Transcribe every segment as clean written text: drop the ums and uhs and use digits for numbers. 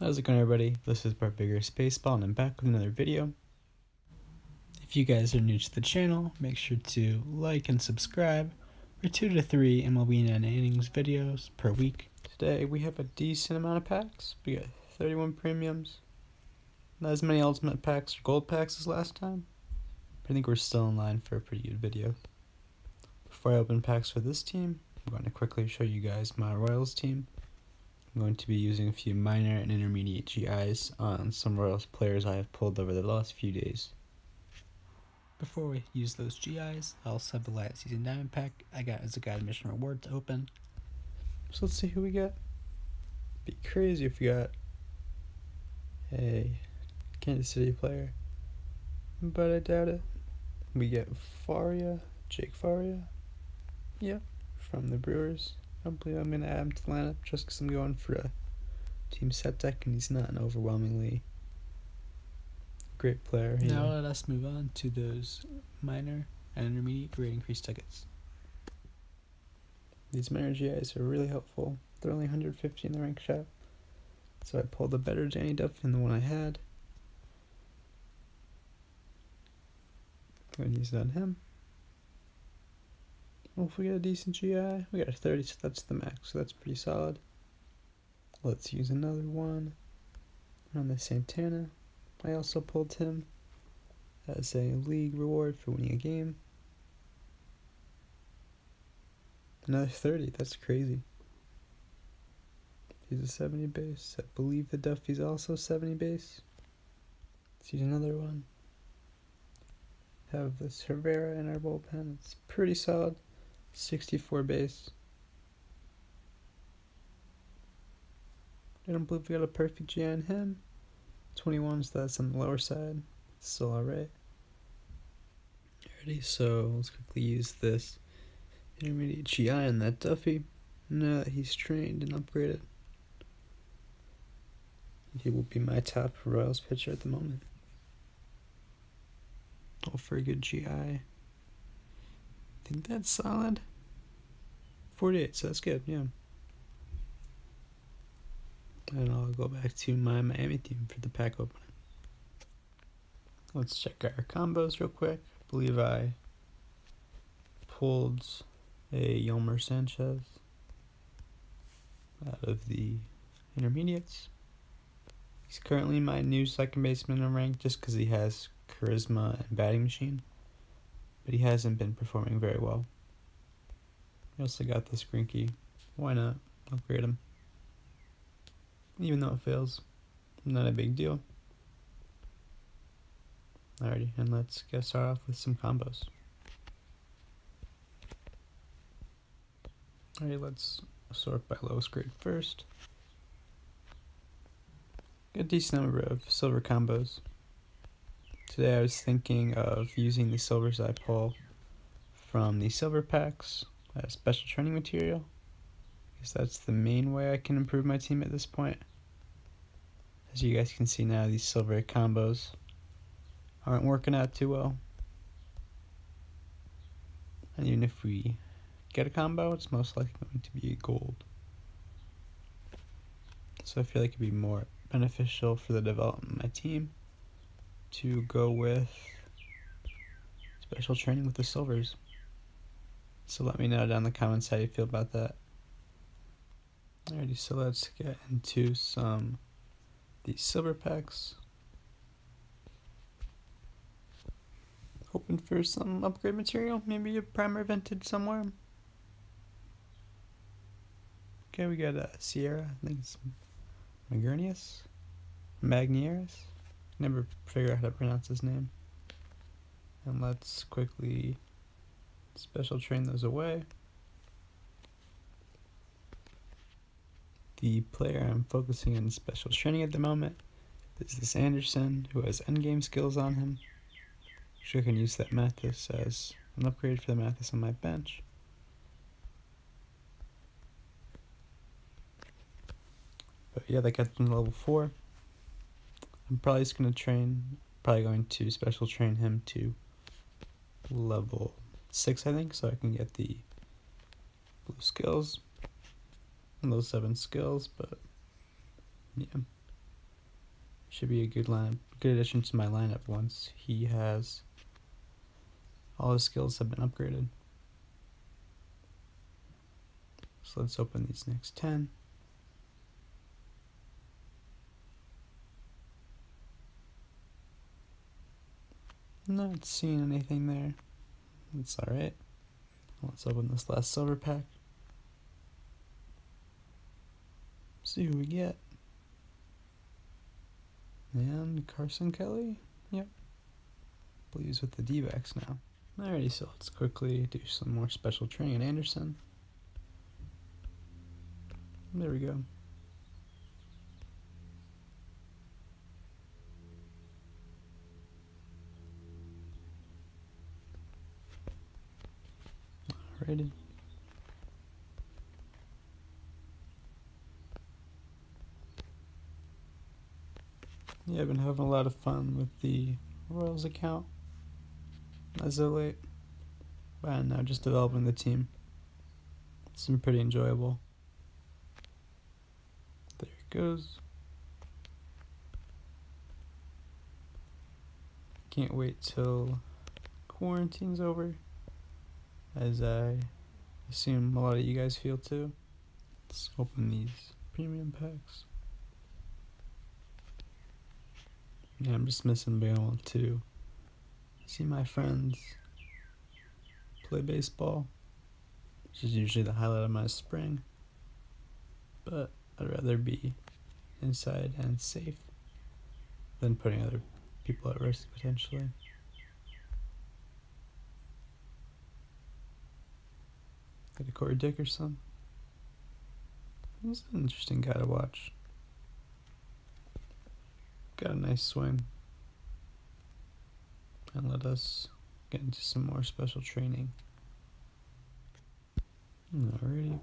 How's it going, everybody? This is Barbigerous Baseball, and I'm back with another video. If you guys are new to the channel, make sure to like and subscribe for 2 to 3 MLB 9 innings videos per week. Today we have a decent amount of packs. We got 31 premiums, not as many ultimate packs or gold packs as last time. I think we're still in line for a pretty good video. Before I open packs for this team, I'm going to quickly show you guys my Royals team. I'm going to be using a few minor and intermediate GIs on some Royals players I have pulled over the last few days. Before we use those GIs, I also have the Elias Season Diamond Pack I got as a guide mission reward to open. So let's see who we got. Be crazy if we got a Kansas City player, but I doubt it. We get Faria, Jake Faria, yep, from the Brewers. I don't believe I'm going to add him to the lineup just because I'm going for a team set deck and he's not an overwhelmingly great player. Now let us move on to those minor and intermediate grade increase tickets. These minor GIs are really helpful. They're only 150 in the rank shop, so I pulled a better Danny Duffy than the one I had. I'm going to use it on him. Well, if we get a decent GI, we got a 30, so that's the max, so that's pretty solid. Let's use another one on the Santana. I also pulled him as a league reward for winning a game. Another 30, that's crazy. He's a 70 base. I believe the Duffy's also 70 base. Let's use another one. Have this Rivera in our bullpen. It's pretty solid. 64 base. I don't believe we got a perfect GI on him. 21, so that's on the lower side. It's still alright. Alrighty, so let's quickly use this intermediate GI on that Duffy. Now that he's trained and upgraded, he will be my top Royals pitcher at the moment. All for a good GI. I think that's solid. 48, so that's good, yeah. And I'll go back to my Miami team for the pack opening. Let's check our combos real quick. I believe I pulled a Yelmer Sanchez out of the intermediates. He's currently my new second baseman in rank just because he has charisma and batting machine, but he hasn't been performing very well. I also got this Grinky. Why not? Upgrade him. Even though it fails, not a big deal. Alrighty, and let's get started off with some combos. Alright, let's sort by lowest grade first. Got a decent number of silver combos. Today I was thinking of using the silvers I pull from the silver packs as special training material, because that's the main way I can improve my team at this point. As you guys can see now, these silver combos aren't working out too well. And even if we get a combo, it's most likely going to be gold. So I feel like it'd be more beneficial for the development of my team to go with special training with the silvers. So let me know down in the comments how you feel about that. Alrighty, so let's get into some of these silver packs. Hoping for some upgrade material, maybe a primer vented somewhere. Okay, we got a Sierra, I think it's Magurnius. Never figure out how to pronounce his name. And let's quickly special train those away. The player I'm focusing on special training at the moment is this Anderson, who has endgame skills on him. Sure can use that Mathis as an upgrade for the Mathis on my bench. But yeah, that got them to level 4. I'm probably just going to special train him to level 6, I think, so I can get the blue skills and those 7 skills, but yeah. Should be a good lineup, good addition to my lineup once he has all his skills have been upgraded. So let's open these next 10. Not seeing anything there. That's alright. Let's open this last silver pack. See who we get. And Carson Kelly. Yep. Believes with the D-backs now. Alrighty, so let's quickly do some more special training. Anderson. There we go. Alrighty. Yeah, I've been having a lot of fun with the Royals account as of late. And now just developing the team. It's been pretty enjoyable. There it goes. Can't wait till quarantine's over, as I assume a lot of you guys feel too. Let's open these premium packs. Yeah, I'm just missing being able to see my friends play baseball, which is usually the highlight of my spring, but I'd rather be inside and safe than putting other people at risk potentially. Got a Cory Dickerson. He's an interesting guy to watch. Got a nice swing. And let us get into some more special training. Alrighty.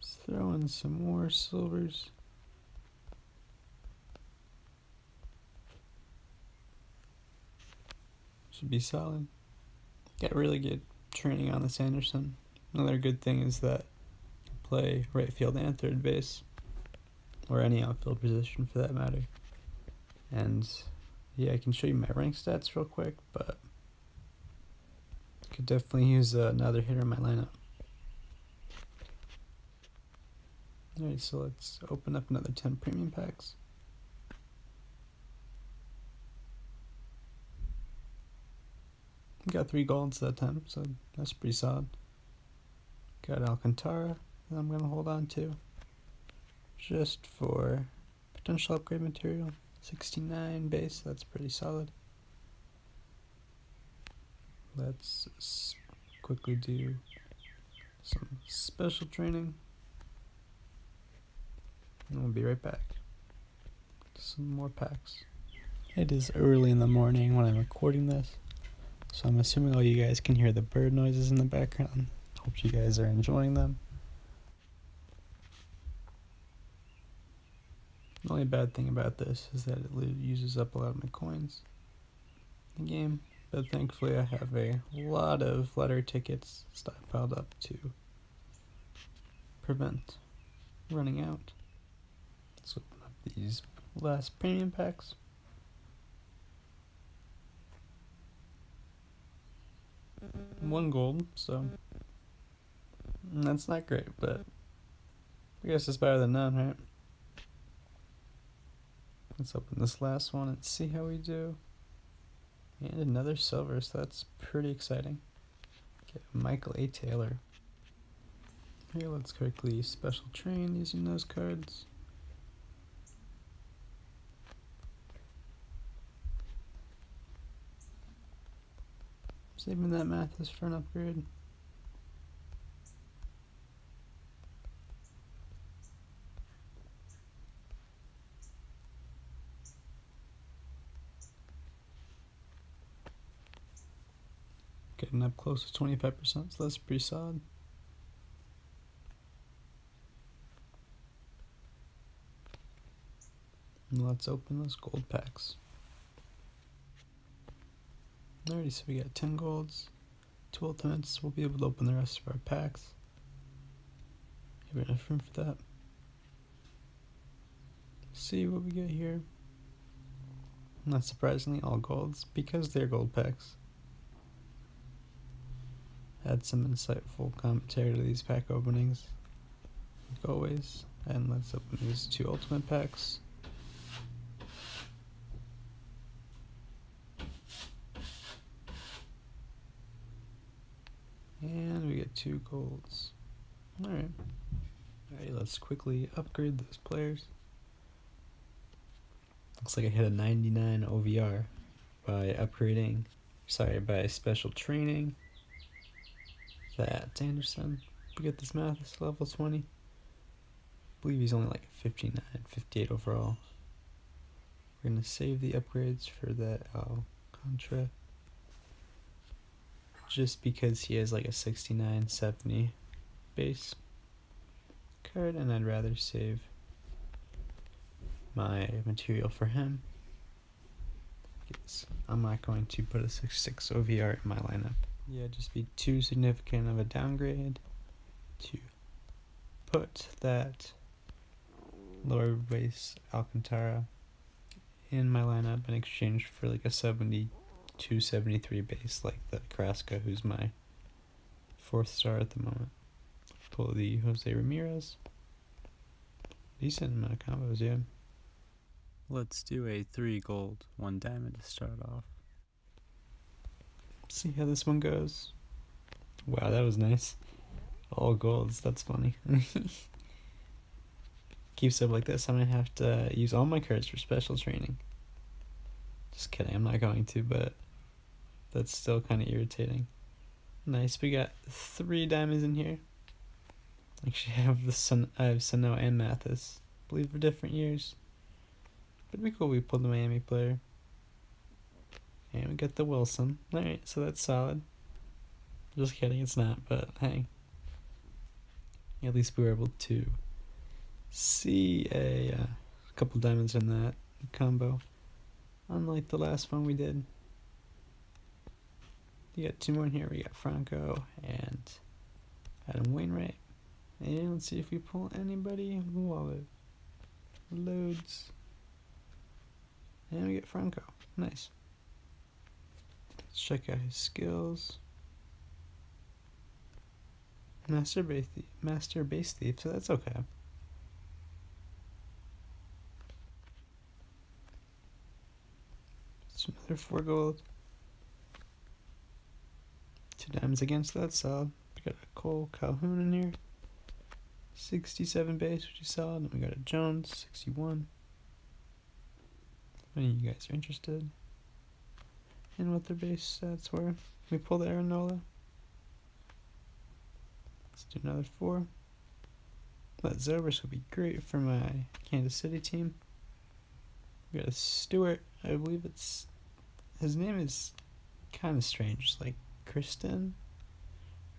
Let's throw in some more silvers. Should be solid. Got really good training on this Anderson. Another good thing is that you play right field and third base, or any outfield position for that matter. And yeah, I can show you my rank stats real quick, but I could definitely use another hitter in my lineup. Alright, so let's open up another 10 premium packs. Got 3 golds that time, so that's pretty solid. Got Alcantara that I'm going to hold on to, just for potential upgrade material. 69 base, that's pretty solid. Let's quickly do some special training, and we'll be right back. Some more packs. It is early in the morning when I'm recording this, so I'm assuming all you guys can hear the bird noises in the background. Hope you guys are enjoying them. The only bad thing about this is that it uses up a lot of my coins in the game, but thankfully I have a lot of letter tickets stockpiled up to prevent running out. Let's open up these last premium packs. One gold, so that's not great, but I guess it's better than none, right? Let's open this last one and see how we do. And another silver, so that's pretty exciting. Get Michael A. Taylor. Here, let's quickly special train using those cards. Saving that Mathis for an upgrade. Getting up close to 25%, so that's pretty solid. And let's open those gold packs. Alrighty, so we got 10 golds, 2 ultimates. We'll be able to open the rest of our packs. Have enough room for that. see what we get here. Not surprisingly, all golds, because they're gold packs. Add some insightful commentary to these pack openings, like always. And let's open these two ultimate packs. And we get two golds. Alright. Alright, let's quickly upgrade those players. Looks like I hit a 99 OVR by upgrading, sorry, by special training. That's Anderson. We get this Mathis level 20. I believe he's only like 59, 58 overall. We're going to save the upgrades for that Alcantara, just because he has like a 69, 70 base card, and I'd rather save my material for him. I'm not going to put a 66 OVR in my lineup. Yeah, just be too significant of a downgrade to put that lower base Alcantara in my lineup in exchange for like a 72, 73 base, like the Carrasco, who's my 4th star at the moment. Pull the Jose Ramirez. Decent amount of combos, yeah. Let's do a 3 gold, 1 diamond to start off. See how this one goes. Wow, that was nice. All golds, that's funny. Keeps up like this, I'm gonna have to use all my cards for special training. Just kidding, I'm not going to, but that's still kind of irritating. Nice, we got 3 diamonds in here. Actually, I have Sunnow and Mathis. I believe for different years. But we cool, we pulled the Miami player. And we got the Wilson. Alright, so that's solid. Just kidding, it's not, but hey. At least we were able to see a couple diamonds in that combo. Unlike the last one we did. You got 2 more in here. We got Franco and Adam Wainwright. And let's see if we pull anybody in the wallet. Loads. And we get Franco. Nice. Let's check out his skills. Master base thief, so that's okay. Another 4 gold. 2 diamonds against that, solid. We got a Cole Calhoun in here. 67 base, which is solid. And we got a Jones, 61. If any of you guys are interested in what their base stats were. We pull the Aaron Nola. Let's do another 4. That Zobrist would be great for my Kansas City team. We got a Stewart. I believe it's, his name is kind of strange, like Kristen,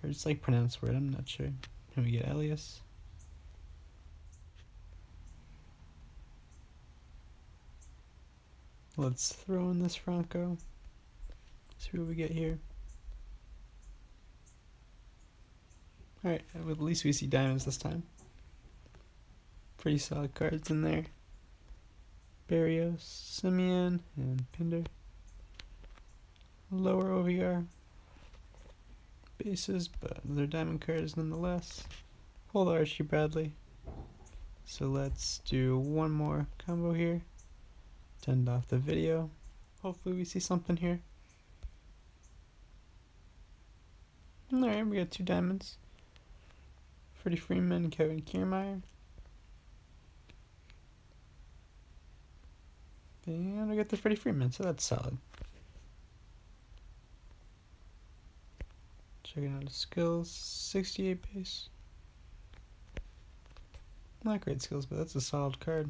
or it's like pronounced word, I'm not sure. And we get Elias. Let's throw in this Franco, see what we get here. Alright, well, at least we see diamonds this time. Pretty solid cards in there. Barrios, Simeon, and Pinder. Lower OVR bases, but they're diamond cards nonetheless. Pull the Archie Bradley. So let's do 1 more combo here to end off the video. Hopefully we see something here. Alright, we got 2 diamonds. Freddie Freeman and Kevin Kiermaier. And we got the Freddie Freeman, so that's solid. Checking out his skills, 68 base. Not great skills, but that's a solid card.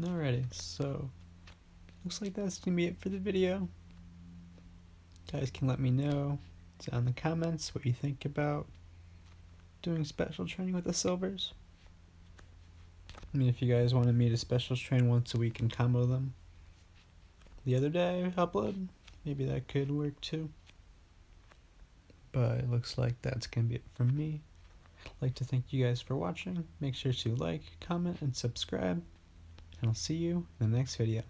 Alrighty, so looks like that's gonna be it for the video. You guys can let me know down in the comments what you think about doing special training with the silvers. I mean, if you guys wanted me to special train once a week and combo them the other day I upload, maybe that could work too. But it looks like that's going to be it from me. I'd like to thank you guys for watching. Make sure to like, comment, and subscribe, and I'll see you in the next video.